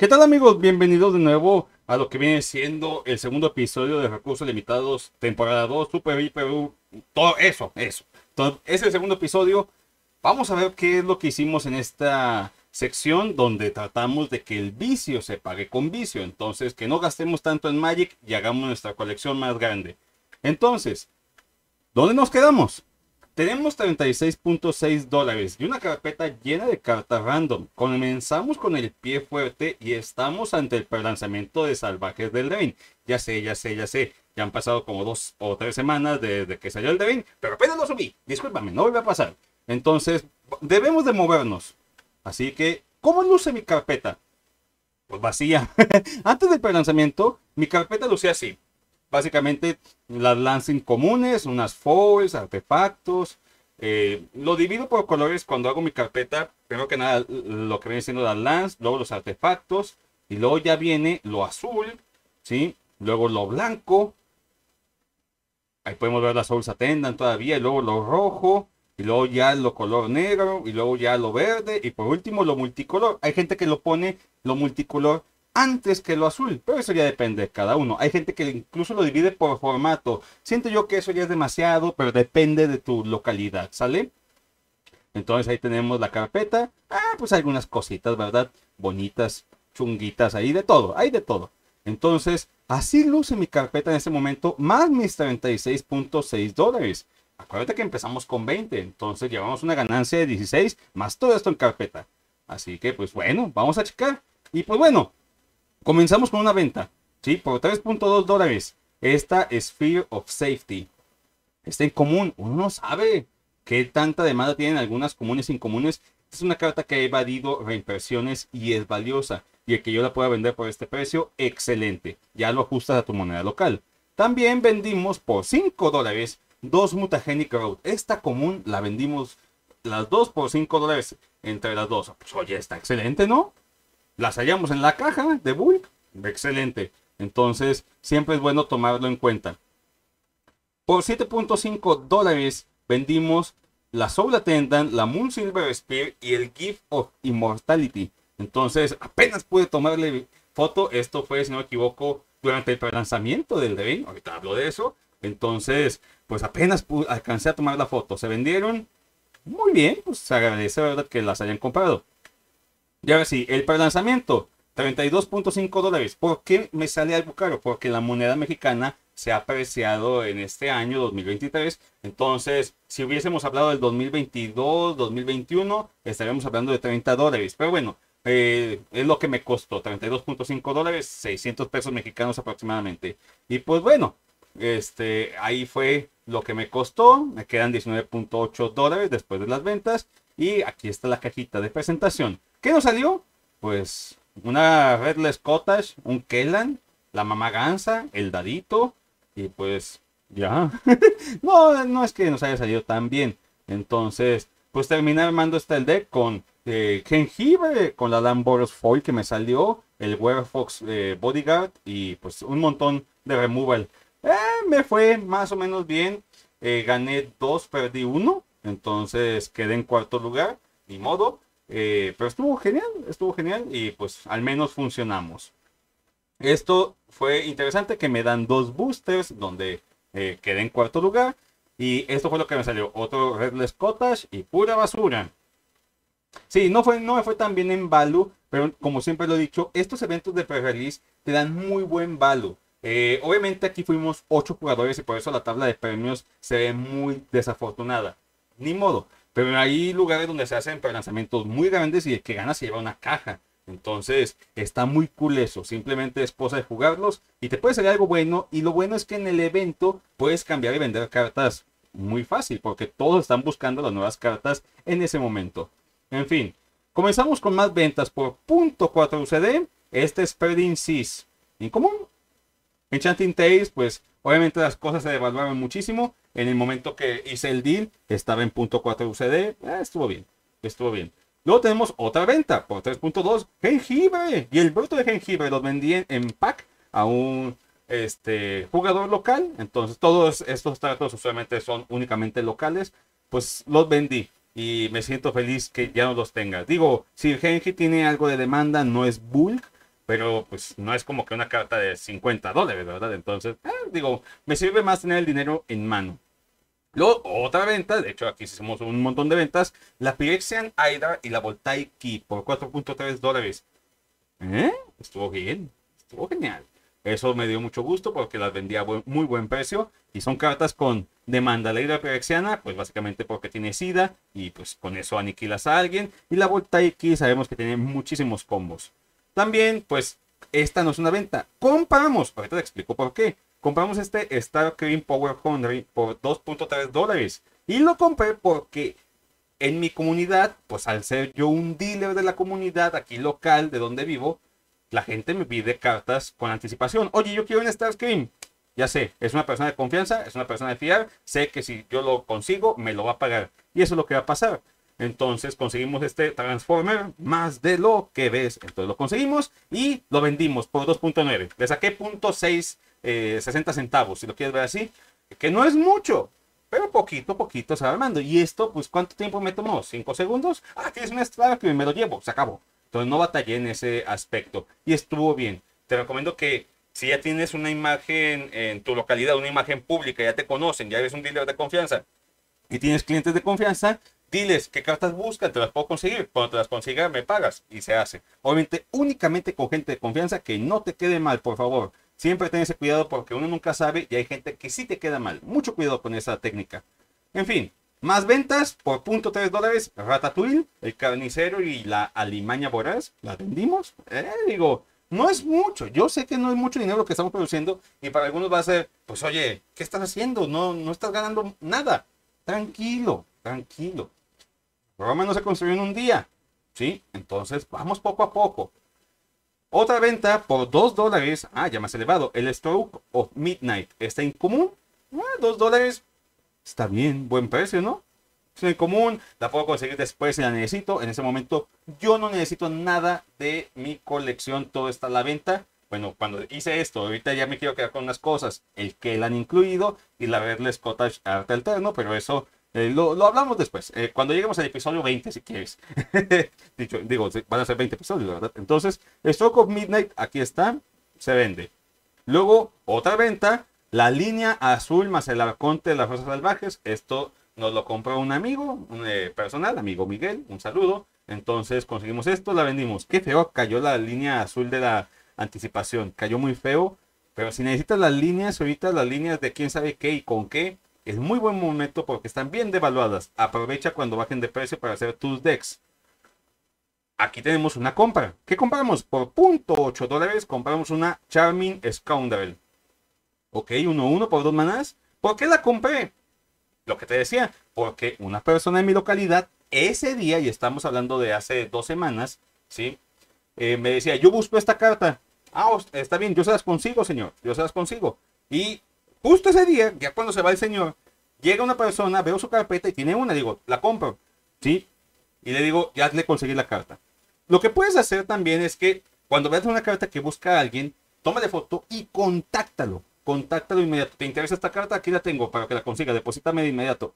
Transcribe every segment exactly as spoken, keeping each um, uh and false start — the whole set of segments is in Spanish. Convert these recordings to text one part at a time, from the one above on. ¿Qué tal, amigos? Bienvenidos de nuevo a lo que viene siendo el segundo episodio de Recursos Limitados, temporada dos, Super Perú, todo eso, eso. Entonces, es el segundo episodio. Vamos a ver qué es lo que hicimos en esta sección donde tratamos de que el vicio se pague con vicio. Entonces, que no gastemos tanto en Magic y hagamos nuestra colección más grande. Entonces, ¿dónde nos quedamos? Tenemos treinta y seis punto seis dólares y una carpeta llena de cartas random. Comenzamos con el pie fuerte y estamos ante el prelanzamiento de Salvajes del Eldraine. Ya sé, ya sé, ya sé. Ya han pasado como dos o tres semanas desde que salió el Eldraine, pero apenas lo subí. Discúlpame, no vuelve a pasar. Entonces, debemos de movernos. Así que, ¿cómo luce mi carpeta? Pues vacía. Antes del prelanzamiento, mi carpeta lucía así. Básicamente las lanzas incomunes, unas foils, artefactos. Eh, lo divido por colores cuando hago mi carpeta. Primero que nada lo que viene siendo las lanzas, luego los artefactos. Y luego ya viene lo azul, ¿sí? Luego lo blanco. Ahí podemos ver las Soul Attendant todavía. Y luego lo rojo. Y luego ya lo color negro. Y luego ya lo verde. Y por último lo multicolor. Hay gente que lo pone lo multicolor antes que lo azul, pero eso ya depende de cada uno. Hay gente que incluso lo divide por formato. Siento yo que eso ya es demasiado, pero depende de tu localidad, ¿sale? Entonces ahí tenemos la carpeta. Ah, pues algunas cositas, ¿verdad? Bonitas, chunguitas, ahí de todo, hay de todo. Entonces, así luce mi carpeta en este momento, más mis treinta y seis punto seis dólares. Acuérdate que empezamos con veinte, entonces llevamos una ganancia de dieciséis, más todo esto en carpeta. Así que, pues bueno, vamos a checar. Y pues bueno, comenzamos con una venta, ¿sí? Por tres punto dos dólares. Esta Sphere of Safety. Está en común. Uno no sabe qué tanta demanda tienen algunas comunes e incomunes. Es una carta que ha evadido reimpresiones y es valiosa. Y el que yo la pueda vender por este precio, excelente. Ya lo ajustas a tu moneda local. También vendimos por cinco dólares dos Mutagenic Road. Esta común la vendimos las dos por cinco dólares entre las dos. Pues oye, está excelente, ¿no? Las hallamos en la caja de Bulk. Excelente. Entonces, siempre es bueno tomarlo en cuenta. Por siete punto cinco dólares vendimos la Soul Attendant, la Moon Silver Spear y el Gift of Immortality. Entonces, apenas pude tomarle foto. Esto fue, si no me equivoco, durante el lanzamiento del Eldraine. Ahorita hablo de eso. Entonces, pues apenas pude, alcancé a tomar la foto. Se vendieron muy bien. Pues se agradece, ¿verdad?, que las hayan comprado. Y ahora sí, el prelanzamiento, treinta y dos punto cinco dólares. ¿Por qué me sale algo caro? Porque la moneda mexicana se ha apreciado en este año dos mil veintitrés. Entonces, si hubiésemos hablado del dos mil veintidós, dos mil veintiuno, estaríamos hablando de treinta dólares. Pero bueno, eh, es lo que me costó, treinta y dos punto cinco dólares, seiscientos pesos mexicanos aproximadamente. Y pues bueno, este, ahí fue lo que me costó. Me quedan diecinueve punto ocho dólares después de las ventas. Y aquí está la cajita de presentación. ¿Qué nos salió? Pues una Redless Cottage, un Kellan, la Mamá Ganza, el Dadito y pues ya. no, no es que nos haya salido tan bien. Entonces, pues terminé armando este el deck con eh, Jengibre, con la Lamboros foil que me salió, el Werefox eh, Bodyguard y pues un montón de removal. Eh, me fue más o menos bien. Eh, gané dos, perdí uno. Entonces quedé en cuarto lugar, ni modo. Eh, pero estuvo genial, estuvo genial y pues al menos funcionamos. Esto fue interesante que me dan dos boosters donde eh, quedé en cuarto lugar. Y esto fue lo que me salió, otro Redless Cottage y pura basura. Sí, no, fue, no me fue tan bien en value, pero como siempre lo he dicho, estos eventos de pre-release te dan muy buen value. Eh, obviamente aquí fuimos ocho jugadores y por eso la tabla de premios se ve muy desafortunada. Ni modo. Pero hay lugares donde se hacen lanzamientos muy grandes y el que gana se lleva una caja. Entonces está muy cool eso. Simplemente es cosa de jugarlos y te puede salir algo bueno. Y lo bueno es que en el evento puedes cambiar y vender cartas muy fácil. Porque todos están buscando las nuevas cartas en ese momento. En fin, comenzamos con más ventas por punto cuatro U C D. Este es Spreading Seas. ¿En común? En Chanting Tales, pues obviamente las cosas se devaluaron muchísimo. En el momento que hice el deal, estaba en punto cuatro U C D. Ah, estuvo bien, estuvo bien. Luego tenemos otra venta por tres punto dos. Jengibre. Y el bruto de jengibre los vendí en, en pack a un este, jugador local. Entonces todos estos tratos usualmente son únicamente locales. Pues los vendí y me siento feliz que ya no los tenga. Digo, si el Genji tiene algo de demanda, no es bulk. pero pues no es como que una carta de cincuenta dólares, ¿verdad? Entonces, eh, digo, me sirve más tener el dinero en mano. Luego, otra venta, de hecho aquí hicimos un montón de ventas, la Pyrexian Aida y la Voltaic Key por cuatro punto tres dólares. ¿Eh? Estuvo bien, estuvo genial. Eso me dio mucho gusto porque las vendía a buen, muy buen precio. Y son cartas con demanda. La Aida Pyrexiana, pues básicamente porque tiene SIDA. Y pues con eso aniquilas a alguien. Y la Voltaic Key sabemos que tiene muchísimos combos. También, pues, esta no es una venta. Compramos, ahorita te explico por qué. Compramos este Starcream Power Hundred por dos punto tres dólares. Y lo compré porque en mi comunidad, pues al ser yo un dealer de la comunidad aquí local de donde vivo, la gente me pide cartas con anticipación. Oye, yo quiero un Starscream. Ya sé, es una persona de confianza, es una persona de fiar. Sé que si yo lo consigo, me lo va a pagar. Y eso es lo que va a pasar. Entonces conseguimos este Transformer más de lo que ves. Entonces lo conseguimos y lo vendimos por dos punto nueve. Le saqué punto seis, eh, sesenta centavos, si lo quieres ver así. Que no es mucho, pero poquito a poquito se va armando. Y esto, pues, ¿cuánto tiempo me tomó? ¿cinco segundos? Ah, que es un Starscream, me lo llevo, se acabó. Entonces no batallé en ese aspecto y estuvo bien. Te recomiendo que si ya tienes una imagen en tu localidad, una imagen pública, ya te conocen, ya eres un dealer de confianza y tienes clientes de confianza, diles qué cartas buscan, te las puedo conseguir. Cuando te las consiga me pagas y se hace. Obviamente únicamente con gente de confianza, que no te quede mal, por favor. Siempre ten ese cuidado porque uno nunca sabe y hay gente que sí te queda mal. Mucho cuidado con esa técnica. En fin. Más ventas por punto tres dólares, Ratatouille, el carnicero y la alimaña voraz. La vendimos. Eh, digo, no es mucho. Yo sé que no es mucho dinero lo que estamos produciendo. Y para algunos va a ser, pues oye, ¿qué estás haciendo? No, no estás ganando nada. Tranquilo, tranquilo. Roma no se construyó en un día. ¿Sí? Entonces vamos poco a poco. Otra venta por dos dólares. Ah, ya más elevado. El Stroke of Midnight. ¿Está en común? Ah, dos dólares. Está bien, buen precio, ¿no? Es en común, la puedo conseguir después si la necesito. En ese momento yo no necesito nada de mi colección, todo está a la venta. Bueno, cuando hice esto, ahorita ya me quiero quedar con unas cosas. El Kellan incluido y la Redless Cottage Arte Alterno, pero eso eh, lo, lo hablamos después. Eh, cuando lleguemos al episodio veinte, si quieres. Dicho, digo, van a ser veinte episodios, ¿verdad? Entonces, Stroke of Midnight, aquí está, se vende. Luego, otra venta. La línea azul más el arconte de las fuerzas salvajes. Esto nos lo compró un amigo, un eh, personal, amigo Miguel. Un saludo. Entonces conseguimos esto, la vendimos. Qué feo cayó la línea azul de la anticipación. Cayó muy feo. Pero si necesitas las líneas, ahorita las líneas de quién sabe qué y con qué, es muy buen momento porque están bien devaluadas. Aprovecha cuando bajen de precio para hacer tus decks. Aquí tenemos una compra. ¿Qué compramos? Por punto ocho dólares compramos una Charming Scoundrel. Ok, uno uno por dos manás. ¿Por qué la compré? Lo que te decía, porque una persona en mi localidad, ese día, y estamos hablando de hace dos semanas, ¿sí? Eh, me decía, yo busco esta carta. Ah, está bien, yo se las consigo, señor. Yo se las consigo. Y justo ese día, ya cuando se va el señor, llega una persona, veo su carpeta y tiene una. Digo, la compro, ¿sí? Y le digo, ya le conseguí la carta. Lo que puedes hacer también es que cuando veas una carta que busca a alguien, tómale foto y contáctalo. Contáctalo inmediato. ¿Te interesa esta carta? Aquí la tengo para que la consiga. Deposítame de inmediato.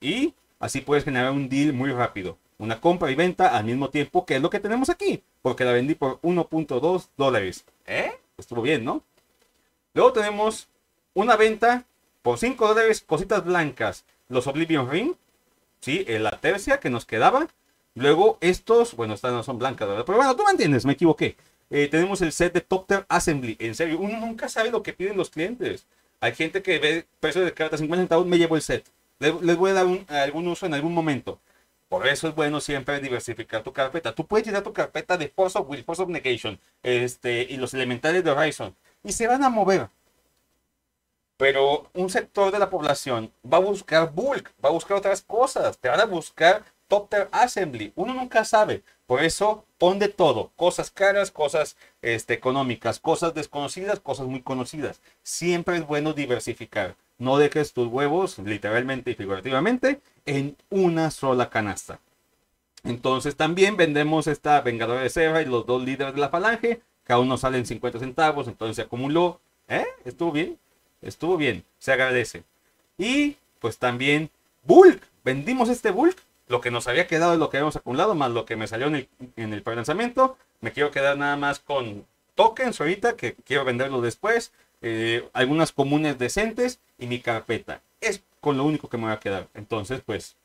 Y así puedes generar un deal muy rápido. Una compra y venta al mismo tiempo, que es lo que tenemos aquí. Porque la vendí por uno punto dos dólares. ¿Eh? Estuvo bien, ¿no? Luego tenemos una venta por cinco dólares. Cositas blancas. Los Oblivion Ring. Sí, la tercia que nos quedaba. Luego estos. Bueno, estas no son blancas, ¿verdad? Pero bueno, tú me entiendes. Me equivoqué. Eh, tenemos el set de Topter Assembly. En serio, uno nunca sabe lo que piden los clientes. Hay gente que ve precio de cartas cincuenta centavos, me llevo el set. Les, les voy a dar un, algún uso en algún momento. Por eso es bueno siempre diversificar tu carpeta. Tú puedes llenar tu carpeta de Force of Will, Force of Negation este, y los elementales de Horizon. Y se van a mover. Pero un sector de la población va a buscar bulk, va a buscar otras cosas. Te van a buscar Topter Assembly. Uno nunca sabe. Por eso, pon de todo. Cosas caras, cosas este, económicas, cosas desconocidas, cosas muy conocidas. Siempre es bueno diversificar. No dejes tus huevos, literalmente y figurativamente, en una sola canasta. Entonces, también vendemos esta Vengadora de Serra y los dos líderes de la falange. Cada uno sale en cincuenta centavos, entonces se acumuló. ¿Eh? ¿Estuvo bien? Estuvo bien. Se agradece. Y, pues también, bulk. Vendimos este bulk. Lo que nos había quedado es lo que habíamos acumulado, más lo que me salió en el, en el prelanzamiento. Me quiero quedar nada más con tokens ahorita que quiero venderlos después, eh, algunas comunes decentes y mi carpeta. Es con lo único que me va a quedar. Entonces, pues,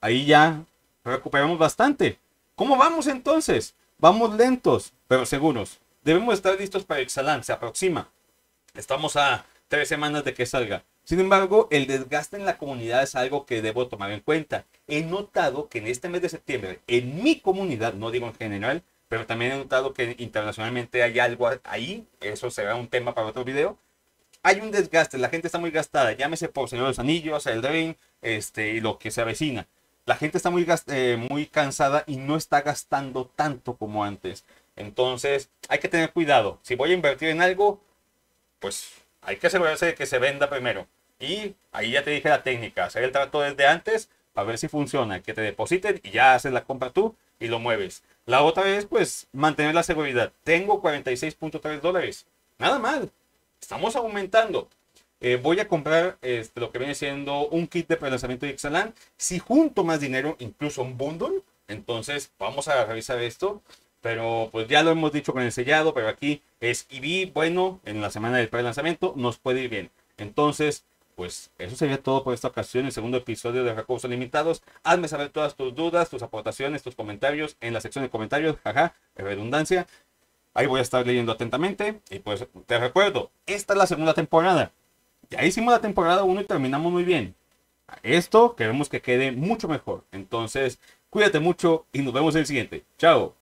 ahí ya recuperamos bastante. ¿Cómo vamos entonces? Vamos lentos, pero seguros. Debemos estar listos para Exhalant, se aproxima. Estamos a tres semanas de que salga. Sin embargo, el desgaste en la comunidad es algo que debo tomar en cuenta. He notado que en este mes de septiembre, en mi comunidad, no digo en general, pero también he notado que internacionalmente hay algo ahí, eso será un tema para otro video. Hay un desgaste, la gente está muy gastada, llámese por Señor de los Anillos, Eldraine, este, y lo que se avecina. La gente está muy, eh, muy cansada y no está gastando tanto como antes. Entonces, hay que tener cuidado. Si voy a invertir en algo, pues hay que asegurarse de que se venda primero. Y ahí ya te dije la técnica, hacer el trato desde antes para ver si funciona. Que te depositen y ya haces la compra tú y lo mueves. La otra es, pues, mantener la seguridad. Tengo cuarenta y seis punto tres dólares. Nada mal. Estamos aumentando. Eh, voy a comprar este, lo que viene siendo un kit de prelanzamiento de Exhalant. Si junto más dinero, incluso un bundle, entonces vamos a revisar esto. Pero pues ya lo hemos dicho con el sellado, pero aquí es I B, bueno, en la semana del prelanzamiento nos puede ir bien. Entonces, pues eso sería todo por esta ocasión, el segundo episodio de Recursos Limitados. Hazme saber todas tus dudas, tus aportaciones, tus comentarios en la sección de comentarios, jaja, redundancia. Ahí voy a estar leyendo atentamente. Y pues te recuerdo, esta es la segunda temporada. Ya hicimos la temporada uno y terminamos muy bien. Esto queremos que quede mucho mejor. Entonces, cuídate mucho y nos vemos en el siguiente. Chao.